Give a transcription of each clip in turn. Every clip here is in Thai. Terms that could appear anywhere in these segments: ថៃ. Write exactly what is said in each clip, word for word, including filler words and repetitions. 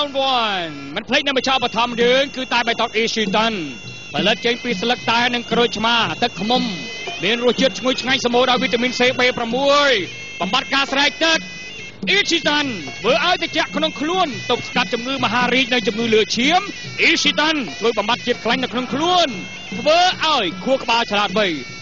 round one. Man play number twelve, Tom Dune, Kutai by Todd Easton. But let's change piece select time and Krochma, Takumum, then Rochette, which nice more vitamin C by Pramoy, Bambarkas right that. Easton, we're out the Jack Concluan, Tops got the Mu Mahari, Najamulu Chim, Easton, we're Bambarkit Clang the Concluan, we're out, Cook Bachelor Bay.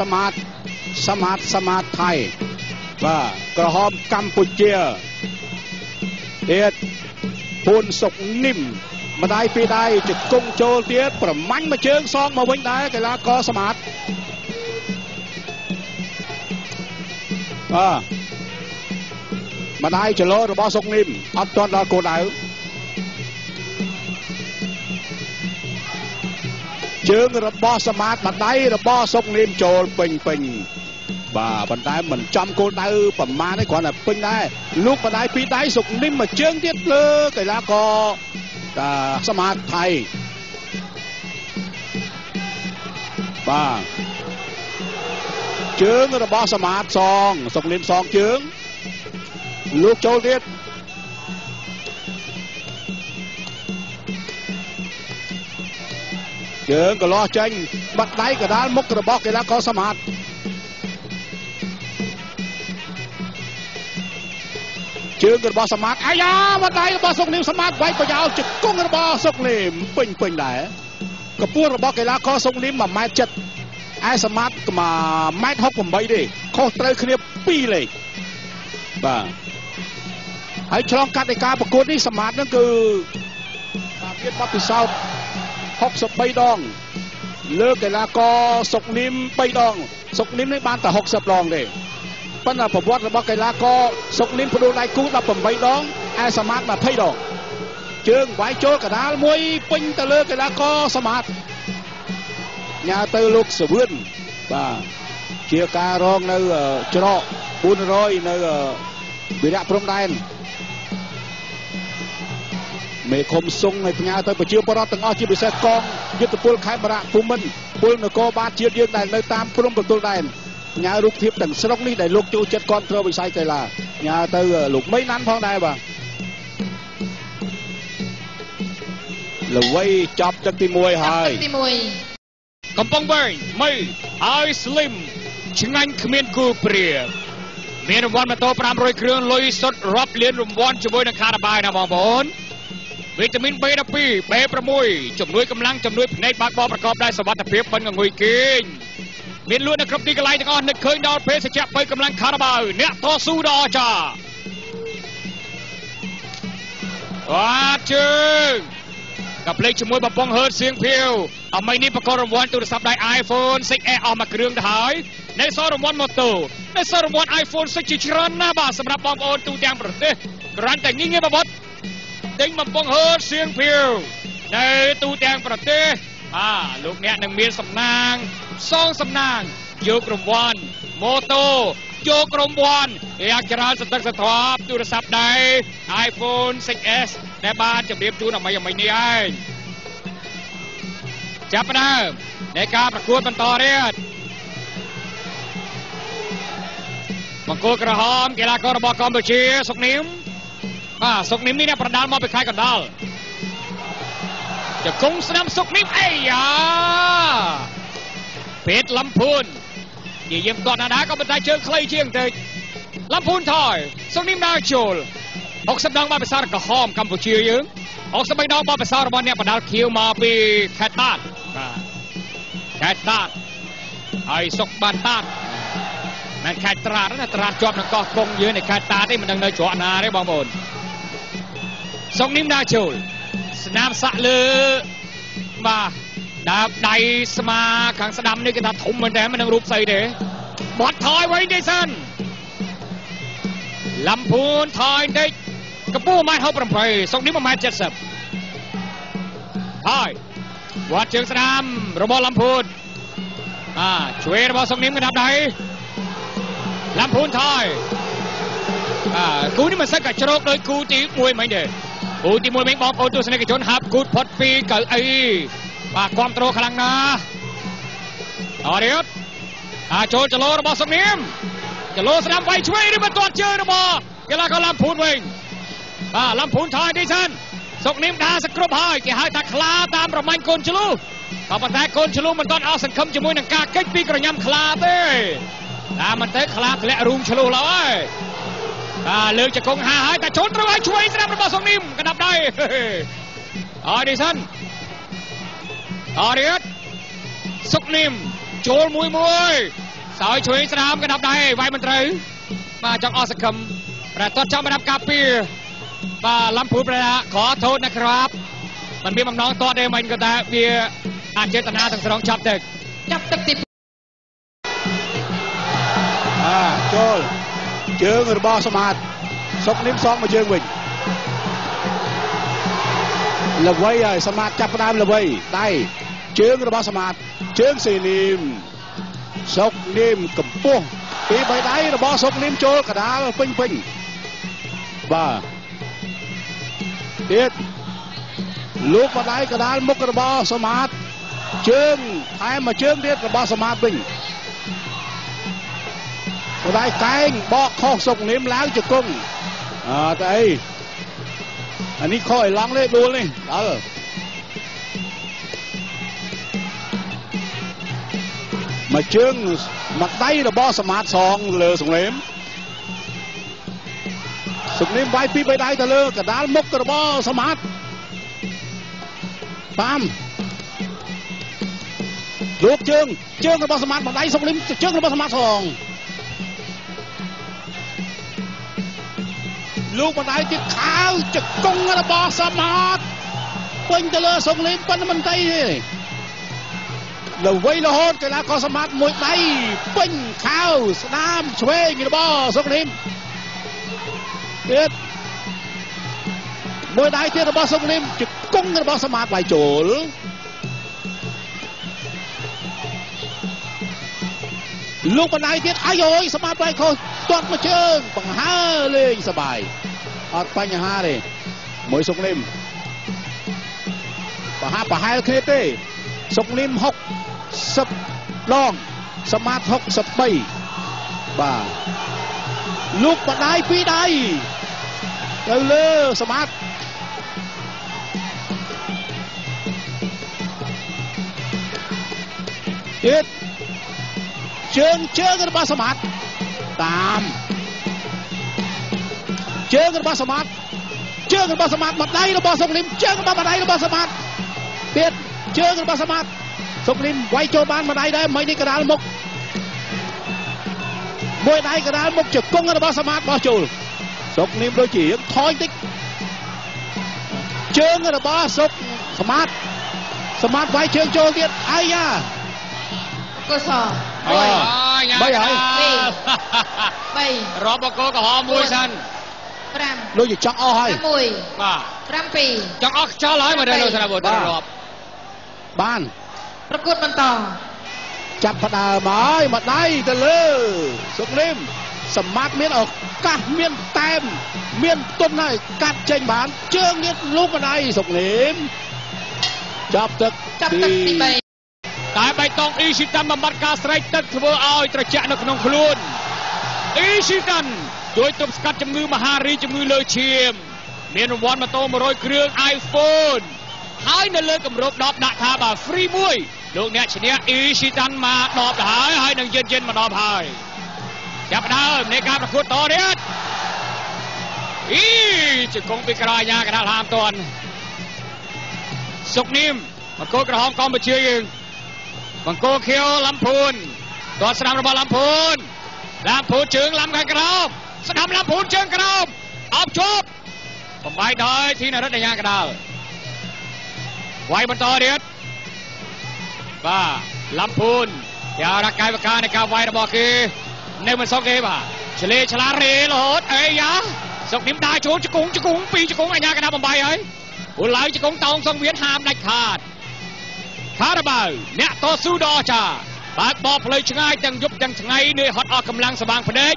Smart, smart, smart Thai và cờ hòm Campuchia. Tiết buồn sọc nim mà đai phi đai trực công châu tiết và mạnh mà chương song mà vinh đai cái lá có smart và mà đai chở lô rồi bao sọc nim ấp toàn là cổ đảo chương rồi bao smart mà đai rồi bao sọc nim châu bình bình và bàn tay mình chăm cô đau phẩm ma đấy còn là pin đấy lúc bàn tay phi tay sụp nim mà chương tiết lơ cái lá co à smart Thai và chương rồi bao smart song sụp nim song chương lúc châu tiết chương cái lo tranh bàn tay cái đá mốc cái bó cái lá co smart chương cái bó smart ai da mà đây bó sốc niệm smart quay vào nhau trực cung cái bó sốc niệm bình bình đấy cái búa cái bó cái lá khó sốc niệm mà mai chật ai smart mà mai hốc của mấy đi khó tới khi pi này và hãy cho các đại ca bậc quân đi smart nó cứ biết bắt từ sau hốc sốc bay đòn lơ cái lá khó sốc niệm bay đòn sốc niệm đấy ban cả hốc sập đòn này ปนับประวัติរបស់កីឡាករសុកលីមបដូលដៃគូ nhà lúc tiếp tầng sốc đi để lúc chu chết con thơ bị sai cây là nhà từ lúc mấy năm phong đây bà là quay chọc chắc tim môi hài cầm bông bay mây ai slim chứng anh miền cù bìa miền vùng mà tôi pram rồi kêu lôi sốt rắp liền vùng vùng cho bôi đang khá là bài nào mà bốn vitamin B đặc biệt B promui chấm nuôi cầm lăng chấm nuôi này bác bò bạc cọp đây sờ bát đặc biệt bên người kinh មានលួននៅគ្រប់ទីកន្លែងទាំងអស់នៅឃើញដល់ពេលសច្ចៈបីកម្លាំងខារ៉ាបាវអ្នកតស៊ូដ៏ចាបាទជើងកប្លេចជាមួយបបងហឺសៀងភៀវអមីនេះប្រកបរង្វាន់ទូរស័ព្ទដៃ iPhone ซิกซ์ เอ អស់មួយគ្រឿងទៅហើយនៅសររង្វាន់ម៉ូតូនៅសររង្វាន់ iPhone ซิกซ์ ជាច្រើនណាស់បាទសម្រាប់បងប្អូនទូទាំងប្រទេសគ្រាន់តែញញឹមបបត់ទិញបំបងហឺសៀងភៀវនៅទូទាំងប្រទេស À, lúc nè nâng miên sầm nàng, song sầm nàng, vô cùng quan, mô tô, vô cùng quan, yak ra sắp sắp thoát, tụi nó sắp đây, iPhone six S, nè ba chấm điểm chú nào mày mày đi anh. Chắp nào, nè cá bạc cuốn bàn to đi. Bằng cuốn cờ hòm, kia là con bò con bờ chia, sọc ním. À, sọc ním đi nè, bàn đan mò bị khai còn đau. จะกุ้งสนามสุกนิมไอ้ยาเพชรลำพูน สนามสะลือมาดาบใดสมาขังสนามนี่ก็ถ้าทุ่มเหมือนเดิมมันต้องรูปใส่เด้บอลถอยไว้ดิสัน ลำพูนทอยเด็กกระปู้ไม้เฮาประเพยส่งนิ้วมาเจ็ดสิบทอยวัดเชิงสนามระบอลำพูนอ่าช่วยระบอลส่งนิ้วกระดับไหนลำพูนทอยอ่ากูนี่มันสักกระโจนเลยกูตีมวยไม่เด็กกูตีมวยไม่บอกโอตุสเนกชนฮับกูพอดปีเกิดไอ้ปากความตรงขลังนะต่อเดียวอาโจจะโลระบอลส่งนิ้วจะโลสนามไปช่วยหรือมันตัวเจอระบอลเกล้าก็ลำพูนเวงอ่าลำพูนทอยดิฉันสกนิมดาสกรบหอยเกี่ยหายตาคลาตามประมาณคนชลูต่อมาแต่คนชลูมันตอนเอาสังคมจมูกหนังกาเก็บปีกระยำคลาเต้ตามมันเตะคลาและรุมชลูแล้วไอ้อ่าเลือกจะคงหาหายแต่ชนระวังช่วยสนามระเบิดสกนิมกระดับได้ออดิสันออดิสสกนิมโจลมวยมวยสาวช่วยสนามกระดับได้ไว้มันเตะมาจากเอาสังคมแต่ตอนเช้ามาดับกาปีมาลำพูนประดาขอโทษนะครับมันมีน้องตัวเดมันก็แต่เบียอาเจตนาทั้งสองจับตึกจับตึกติดอ่าโจลเจอเงินบอลสมาร์ทสกนิมสองมาเจอวิ่งละไว้ไอ้สมาร์ทจับประดามละไว้ได้เจอเงินบอลสมาร์ทเจอสี่นิมสกนิมกับปุ๊บปีใบได้ระบอลสกนิมโจลกระดาปิ้งปิ้งบ้าเด็ดลูกมาได้กระดานมุกกระบอสมาร์ทเชิงไทยมาเชิงเด็ดกระบอสมาร์ทวิ่งมาได้แกงบอกข้อส่งนิ่มแล้วจะกุ้งอ่าแต่อันนี้ค่อยล้างเล่ดูเลยเออมาเชิงมาได้กระบอสมาร์ทสองเลยส่งนิ่มสุนิมไว้ปีไปได้แต่เลิกกระดานมกกระบอสมาร์ทตามลูกเจิงเจิงกระบอสมาร์ทมาได้สุนิมเจิงกระบอสมาร์ทสองลูกมาได้ที่ขาวจะกงกระบอสมาร์ทเป็นแต่เลิกสุนิมเป็นมันได้เราไว้ละโหดกระดานกอสมาร์ทมวยได้เป็นขาวสนามช่วยกระบอสุนิมเด็ดมวยได้เทียระบอสงนิมจุดกงระบอสมาร์ทไวโจลลูกบอลได้เทียไอโยสมาร์ทไวเขาตอดมาเชิงปังฮาเลยสบายอดปัญหาเลยมวยสงนิมปังฮาปังฮาเคเต้สงนิมหกสับลองสมาร์ทหกสับไปบ้าลูกปัดได้ปีได้แล้วเลือกสมาร์ทเด็ดเชิงเชิงกันบ้าสมาร์ทตามเชิงกันบ้าสมาร์ทเชิงกันบ้าสมาร์ทมาได้แล้วบ้าสกุลิมเชิงกันบ้ามาได้แล้วบ้าสมาร์ทเด็ดเชิงกันบ้าสมาร์ทสกุลิมไวโจบานมาได้ได้ไม่ได้กระดานมกมวยได้กระดานมุกจุดกงกระบาสมาร์ทบอลจูสกนิมโดยจีทอยติ๊กเชิงกระบาสกสมาร์ทสมาร์ทไว้เชิงโจเดียดไอ้ยาก็สอบไม่หายไม่รอบโกก็หอมมวยชันโดยจีจักอ้อให้มวยรัมปีจักอ้อจ้าร้อยมาได้โดยสนามบอลรอบบ้านประกวดมันต่อจับพนาไม้มาได้แต่เลิกสุนิมสมาร์ทเมียนออกกัดเมียนแต้มเมียนต้นไหนกัดเจงบานเชิงนี้ลูกมาได้สุนิมจับตึกจับตึกไปตายไปต้องอีชิตันบำบัดการสไลด์ตึกเวอร์เอาตระเจนขนมขลุ่นอีชิตันโดยตัวสกัดจมือมหารีจมือเลยเชียมเมียนวอนมาโตมาโรยเครื่องไอโฟนท้ายนั่นเลยกับรบดอบนาทาบาฟรีมวยลูกเนี้ยชนิดอีชิตันมาดอบหายให้หนึ่งเย็นเย็นมาดอบหายจับดาวในการประกวดต่อเนี้ยอีจะคงปีกรายยากระดาลามตอนสุกนิ่มมังโกกระหองกองมาเชียร์ยิงมังโกเขียวลำพูนต่อสนามระบาดลำพูนลำพูนเชิงลำกระดอบสนามลำพูนเชิงกระดอบออกจบผมไปได้ที่นรกในยากระดาลไว้บนต่อเดียดบ้าลำพูนยารักกายประการในการไว้ระบอกคือในมันสองเกมอ่ะ เฉลยฉลาดรีโหลดเอ้ยยะส่งนิ้มได้โชว์จะกุ้งจะกุ้งปีจะกุ้งอัญญากระดาบใบเอ้ยหุ่นไหลจะกุ้งตองสังเวียนหามได้ขาดคาร์บาวเนตโตซูดอจ่าปากบอเพลย์ชง่ายจังยุบจังไงเนยฮอตออกกำลังสบางพเนจ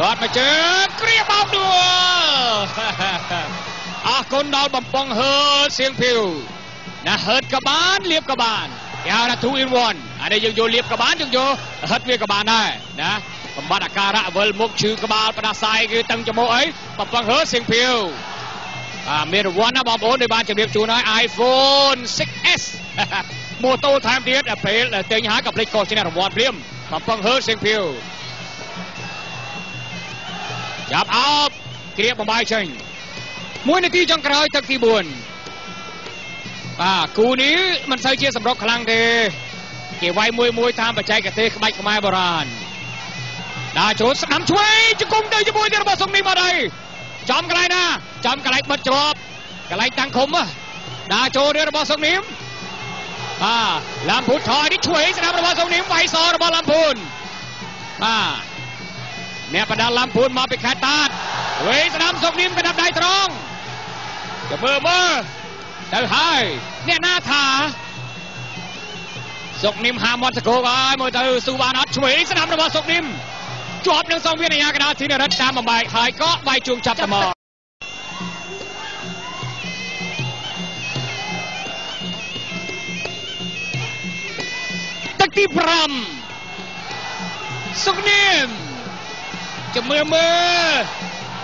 รอดมาเจอเกลียบเอาดัวอาคนดาวบำปองเฮิร์เสียงผิวนะเฮิร์กระบาลเลียบกระบาลยาวนะทูอินวอนอันนี้ยังโยเลียบกระบาลยังโยเฮิร์เวียกระบาลได้นะบำบัดอาการะเวลมุกชื่อกระบาลปนาไซคือตั้งจมูกไอ้บำบังเฮิร์เสียงผิวเมรวันนะบอมโอนในบ้านจะเรียกจูน้อยไอโฟน ซิกซ์เอส โมโต้ไทม์เดียร์เพลย์เตยหากับเพลย์โกชแนลวันเลี่ยมบำบังเฮิร์เสียงผิวจับเอาเกลียบบำบัดเชิงมวยในที่จังกระไรตักที่บุญกูนี้มันใช้เชียร์สำรองคลังเดเกี่ยวไว้มวยมวยตามปัจจัยกระเทยขมายขมายโบราณดาโจสนามช่วยจะกุ้งเดียจะบุยเดียร์บอสสงนิมอะไรจอมกระไรนะจอมกระไรบัดจอบกระไรตังคมอ่ะดาโจเดียร์บอสสงนิมอ่าลำพูนถอยนี่ช่วยสนามบอสสงนิมไวซอร์บอลลำพูนอ่าเนี่ยประดานลำพูนมาเป็นแคตตัดเวสนามสงนิมกระดับได้ตรงจะเมื่อเมื่อเดือดให้เนี่ยหน้าถาสงนิมหามอนสโกไปมวยเตอร์ซูบานัทช่วยสนามบอสสงนิมจบหนึ่งสองวินาทีกระดาษที่รัฐตามมาใบหายก็ใบจูงจับตะมอตักตีพรำสุกนิ่มจะมือมือ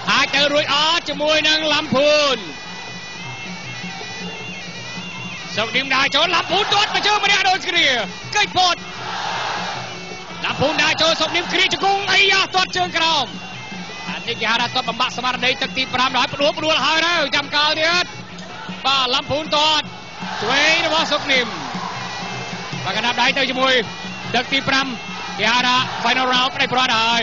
หายใจรวยออดจะมวยนางลำพูนสุกนิ่มได้โจรลำพูนโดนมาเจอมาเนี่ยโดนเกลียใกล้ปดลำพูนได้โจสมนิมครีจกุ้งไอยาตัวเชิงกรอมอันนี้กิฮาระตัวบำบัดสมารในตักตีปรามหน่อยปลุกปลุกหายแล้วจำกาวเดือดบ้าลำพูนตัวช่วยนะว่าสมนิมปากกาดับได้เตยจมุยตักตีปรามกิฮาระไฟนอลราวไปปลอดหาย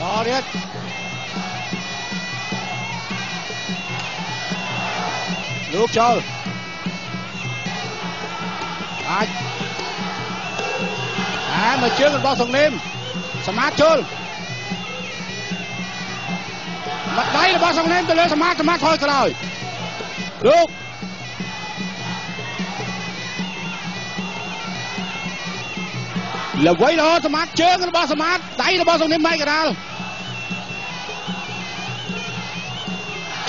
ต่อเนี่ยลูกโจไอมาเชื่อกันบอลส่งนิ่มสมาร์ทชนบัดได้บอลส่งนิ่มตัวเลือสมาร์ทสมาร์ทคอยกันเลยลูกเหลือไว้แล้วสมาร์ทเชื่อกันบอลสมาร์ทได้บอลส่งนิ่มไม่กันแล้วเ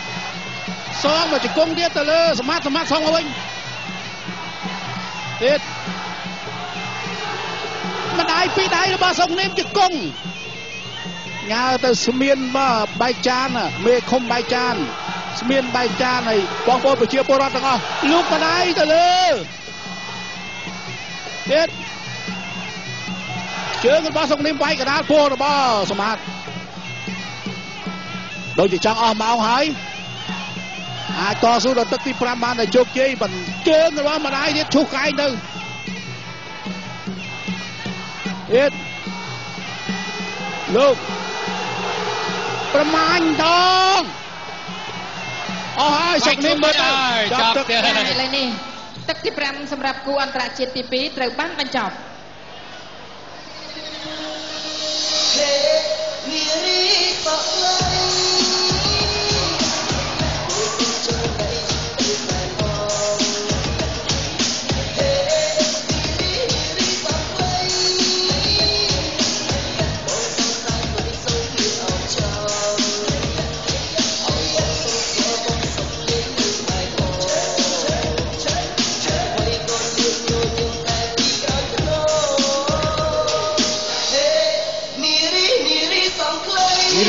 สองมาจะกงเดียแต่เลือสมาร์ทสมาร์ทสองเอาไว้เด็ดมันได้ปีได้หรือเปล่าส่งนิ่มจะกงงาแต่สมีนมาใบจานอ่ะเมฆคมใบจานสมีนใบจานไอ้ปองโป้ไปเชียร์โปรดต่างอ่ะลูกมาได้แต่เลยเด็ดเจอกันบ้าส่งนิ่มไปกระดาษโป้หรือเปล่าสมาร์ทโดยจะจังอ่ะมาเอาหายอาต่อสู้ระดับที่ประมาณในโจกเย่บันเจอกันว่ามาได้เด็ดชูไก่หนึ่งลูกประมาณดองอ Oh, check number time. Chop. Ini ni. Tep di pram sembrak ku antara C T P terbang pencop.